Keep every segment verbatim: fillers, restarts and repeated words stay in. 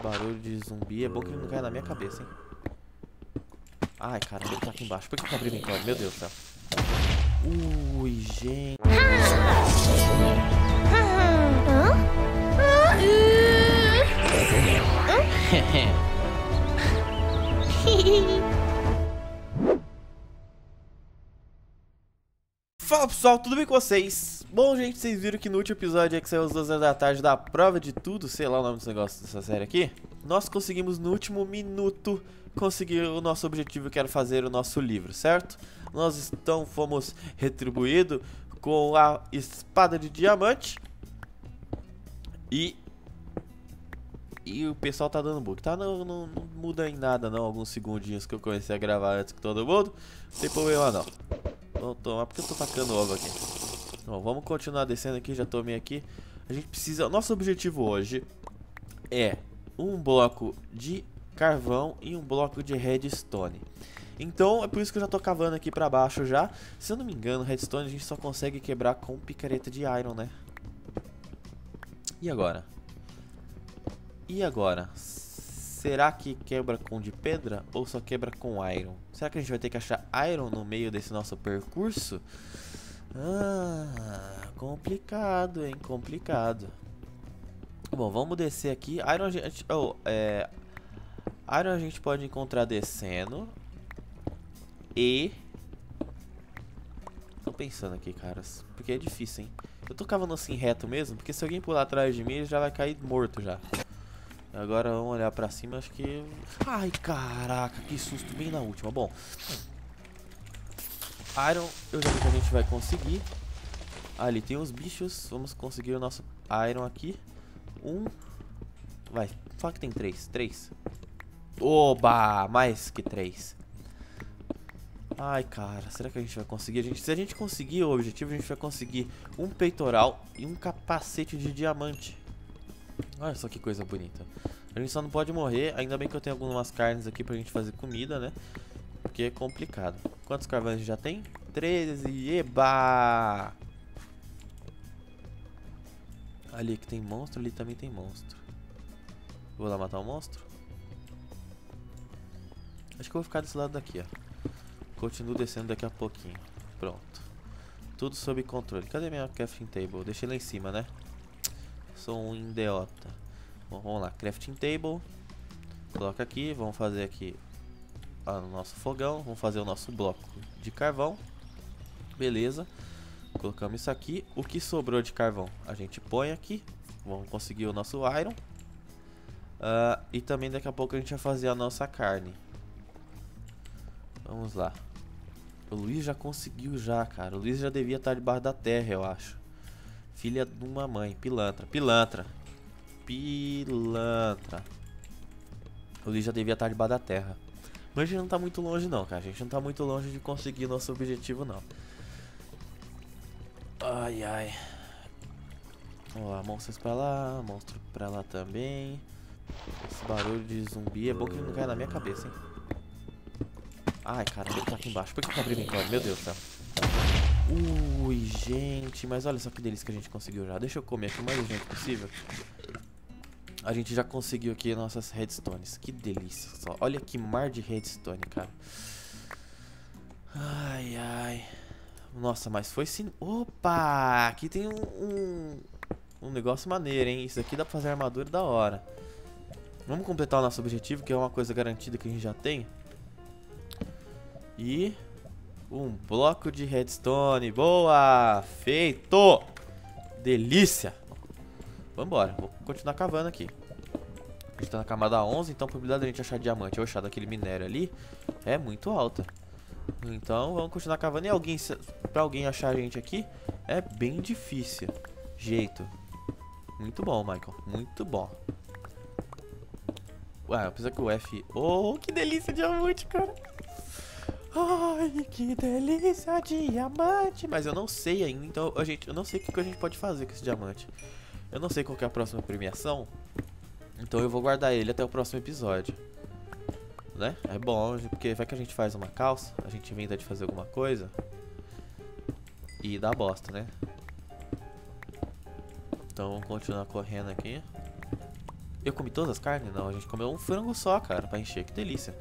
barulho de zumbi. É bom que ele não caia na minha cabeça, hein? Ai, caramba, ele tá aqui embaixo. Por que eu abri minha câmera? Meu Deus do céu. Ui, gente. Fala pessoal, tudo bem com vocês? Bom gente, vocês viram que no último episódio é que saiu às duas horas da tarde da prova de tudo, sei lá o nome desse negócio dessa série aqui. Nós conseguimos no último minuto conseguir o nosso objetivo, que era fazer o nosso livro, certo? Nós então fomos retribuídos com a espada de diamante. E... E o pessoal tá dando bug, tá? Não, não, não muda em nada não, alguns segundinhos que eu comecei a gravar antes que todo mundo. Não tem problema não. Vamos tomar, porque eu tô tacando ovo aqui. Bom, vamos continuar descendo aqui, já tomei aqui. A gente precisa, nosso objetivo hoje é um bloco de carvão e um bloco de redstone. Então é por isso que eu já tô cavando aqui pra baixo já. Se eu não me engano, redstone a gente só consegue quebrar com picareta de iron, né? E agora? E agora? Será que quebra com de pedra ou só quebra com iron? Será que a gente vai ter que achar iron no meio desse nosso percurso? Ah, complicado, hein? Complicado. Bom, vamos descer aqui. Iron a gente, oh, é, iron a gente pode encontrar descendo. E... Tô pensando aqui, caras. Porque é difícil, hein? Eu tô cavando assim reto mesmo, porque se alguém pular atrás de mim, ele já vai cair morto já. Agora vamos olhar pra cima, acho que... Ai, caraca, que susto, bem na última. Bom, iron, eu já vi que a gente vai conseguir. Ali tem uns bichos, vamos conseguir o nosso iron aqui. Um, vai, fala que tem três, três. Oba, mais que três. Ai, cara, será que a gente vai conseguir? A gente, se a gente conseguir o objetivo, a gente vai conseguir um peitoral e um capacete de diamante. Olha só que coisa bonita. A gente só não pode morrer. Ainda bem que eu tenho algumas carnes aqui pra gente fazer comida, né? Porque é complicado. Quantos carvões a gente já tem? treze. Eba! Ali que tem monstro. Ali também tem monstro. Vou lá matar o monstro. Acho que eu vou ficar desse lado daqui, ó. Continuo descendo daqui a pouquinho. Pronto. Tudo sob controle. Cadê minha crafting table? Deixei lá em cima, né? Sou um idiota. Bom, vamos lá, crafting table. Coloca aqui, vamos fazer aqui o nosso fogão. Vamos fazer o nosso bloco de carvão. Beleza. Colocamos isso aqui. O que sobrou de carvão a gente põe aqui. Vamos conseguir o nosso iron. uh, E também daqui a pouco a gente vai fazer a nossa carne. Vamos lá. O Luiz já conseguiu já, cara. O Luiz já devia estar debaixo da terra, eu acho. Filha de uma mãe, pilantra, pilantra, pilantra. O Luiz já devia estar debaixo da terra. Mas a gente não tá muito longe não, cara. A gente não tá muito longe de conseguir nosso objetivo não. Ai, ai. Vamos lá, monstros pra lá, monstro pra lá também. Esse barulho de zumbi é bom que ele não cai na minha cabeça, hein. Ai, cara, ele tá aqui embaixo. Por que eu abri minha câmera? Meu Deus do céu. Ui, gente, mas olha só que delícia que a gente conseguiu já. Deixa eu comer aqui o mais urgente possível. A gente já conseguiu aqui nossas redstones. Que delícia só. Olha que mar de redstone, cara. Ai, ai. Nossa, mas foi sim. Opa, aqui tem um, um, um negócio maneiro, hein. Isso aqui dá pra fazer armadura da hora. Vamos completar o nosso objetivo, que é uma coisa garantida que a gente já tem. E... um bloco de redstone. Boa! Feito! Delícia! Vambora, vou continuar cavando aqui. A gente tá na camada onze, então a probabilidade da gente achar diamante ou achar daquele minério ali é muito alta. Então vamos continuar cavando. E alguém, pra alguém achar a gente aqui é bem difícil. Jeito. Muito bom, Michael. Muito bom. Ué, eu preciso que o F... Oh, que delícia, diamante, cara! Ai, que delícia, diamante. Mas eu não sei ainda, então a gente, eu não sei o que a gente pode fazer com esse diamante. Eu não sei qual que é a próxima premiação. Então eu vou guardar ele até o próximo episódio, né? É bom, porque vai que a gente faz uma calça. A gente inventa de fazer alguma coisa e dá bosta, né? Então vamos continuar correndo aqui. Eu comi todas as carnes? Não, a gente comeu um frango só, cara, pra encher. Que delícia.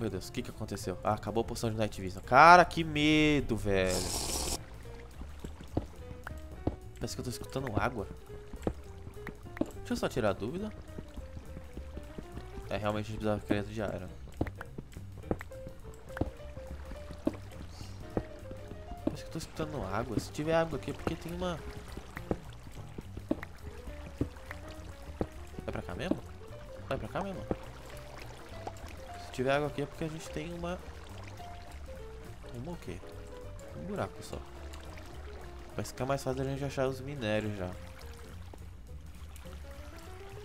Meu Deus, o que que aconteceu? Ah, acabou a poção de Night Vision. Cara, que medo, velho. Parece que eu tô escutando água. Deixa eu só tirar a dúvida. É, realmente a gente precisava de crédito de área. Parece que eu tô escutando água. Se tiver água aqui é porque tem uma... Vai pra cá mesmo? Vai pra cá mesmo? Se tiver água aqui é porque a gente tem uma... Uma o quê? Um buraco só. Parece que é mais fácil a gente achar os minérios já.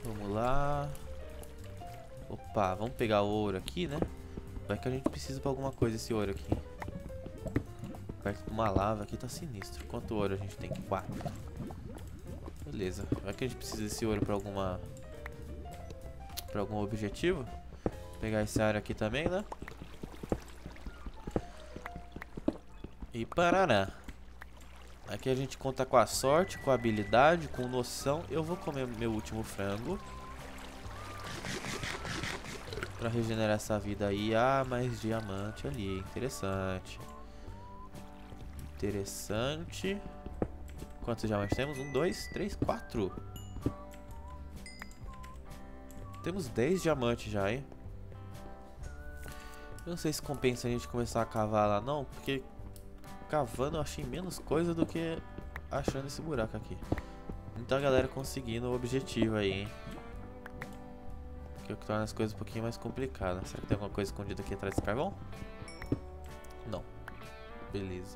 Vamos lá. Opa, vamos pegar o ouro aqui, né? Vai que a gente precisa pra alguma coisa esse ouro aqui. Perto de uma lava aqui tá sinistro. Quanto ouro a gente tem? Quatro. Beleza. Vai que a gente precisa desse ouro pra alguma... Pra algum objetivo. Vou pegar esse área aqui também, né? E parará. Aqui a gente conta com a sorte, com a habilidade, com noção. Eu vou comer meu último frango pra regenerar essa vida aí. Ah, mais diamante ali. Interessante. Interessante. Quantos diamantes temos? Um, dois, três, quatro. Temos dez diamantes já, hein? Eu não sei se compensa a gente começar a cavar lá não, porque... Cavando eu achei menos coisa do que achando esse buraco aqui. Então a galera conseguindo o objetivo aí, hein? Que é o que torna as coisas um pouquinho mais complicadas. Será que tem alguma coisa escondida aqui atrás desse carvão? Não. Beleza.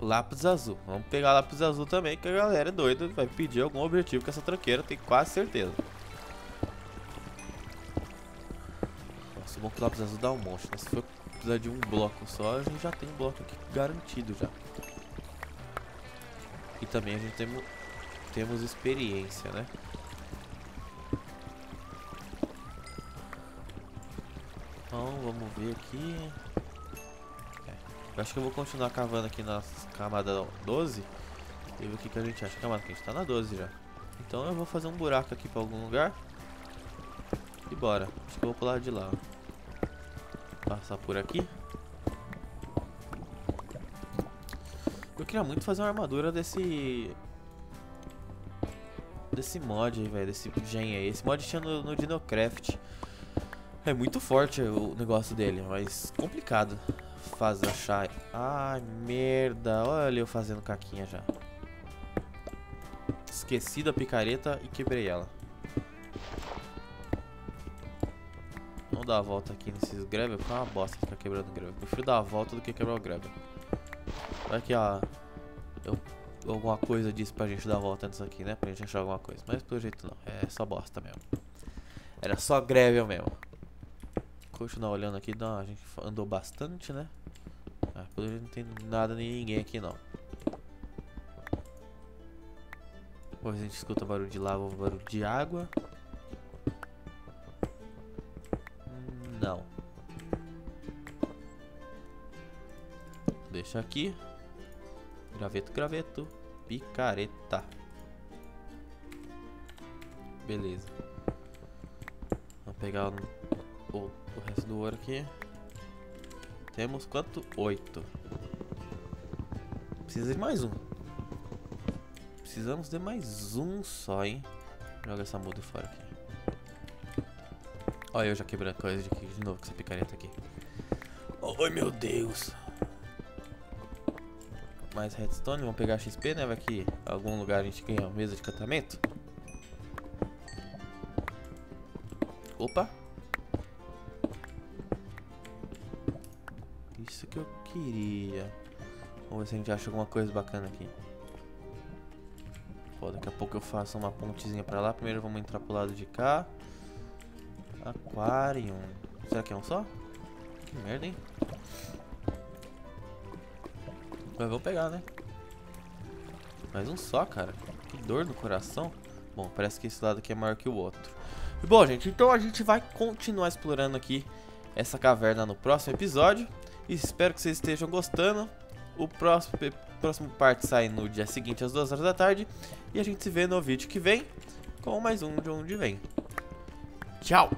Lápis azul. Vamos pegar lápis azul também, que a galera é doida. Vai pedir algum objetivo com essa tranqueira, eu tenho quase certeza. Nossa, o bom que o lápis azul dá um monte, né? Se for precisar de um bloco só, a gente já tem um bloco aqui garantido já. E também a gente tem, temos experiência, né? Então vamos ver aqui. É, eu acho que eu vou continuar cavando aqui na camada doze e ver o que que a gente acha. Camada que a gente tá na doze já. Então eu vou fazer um buraco aqui pra algum lugar e bora. Acho que eu vou pular de lá, ó. Passar por aqui. Eu queria muito fazer uma armadura desse... Desse mod aí, velho. Desse gen aí. Esse mod tinha no, no DinoCraft. É muito forte o negócio dele, mas complicado faz achar. Ai, merda. Olha eu fazendo caquinha já. Esqueci da picareta e quebrei ela. Vamos dar a volta aqui nesses gravel, porque é uma bosta ficar quebrando gravel. Prefiro dar a volta do que quebrar o gravel. Vai que ó, eu, alguma coisa disse pra gente dar a volta antes aqui, né? Pra gente achar alguma coisa. Mas pelo jeito não, é só bosta mesmo. Era só gravel mesmo. Continuar olhando aqui, não, a gente andou bastante, né? Ah, pelo jeito não tem nada nem ninguém aqui não. Ou a gente escuta barulho de lava ou barulho de água. Não. Deixa aqui. Graveto, graveto. Picareta. Beleza. Vamos pegar o, o, o resto do ouro aqui. Temos quanto? oito. Precisa de mais um. Precisamos de mais um só, hein? Joga essa muda fora aqui. Olha eu já quebrando coisa de, aqui, de novo com essa picareta aqui. Ai, meu Deus. Mais redstone, vamos pegar X P, né? Vai que algum lugar a gente ganha uma mesa de encantamento. Opa. Isso que eu queria. Vamos ver se a gente acha alguma coisa bacana aqui. Pô, daqui a pouco eu faço uma pontezinha pra lá. Primeiro vamos entrar pro lado de cá. Aquarium. Será que é um só? Que merda, hein? Mas vamos pegar, né? Mais um só, cara. Que dor no coração. Bom, parece que esse lado aqui é maior que o outro. E bom, gente, então a gente vai continuar explorando aqui essa caverna no próximo episódio. E espero que vocês estejam gostando. O próximo, próximo parte sai no dia seguinte às duas horas da tarde. E a gente se vê no vídeo que vem. com mais um De Onde Vem. Tchau!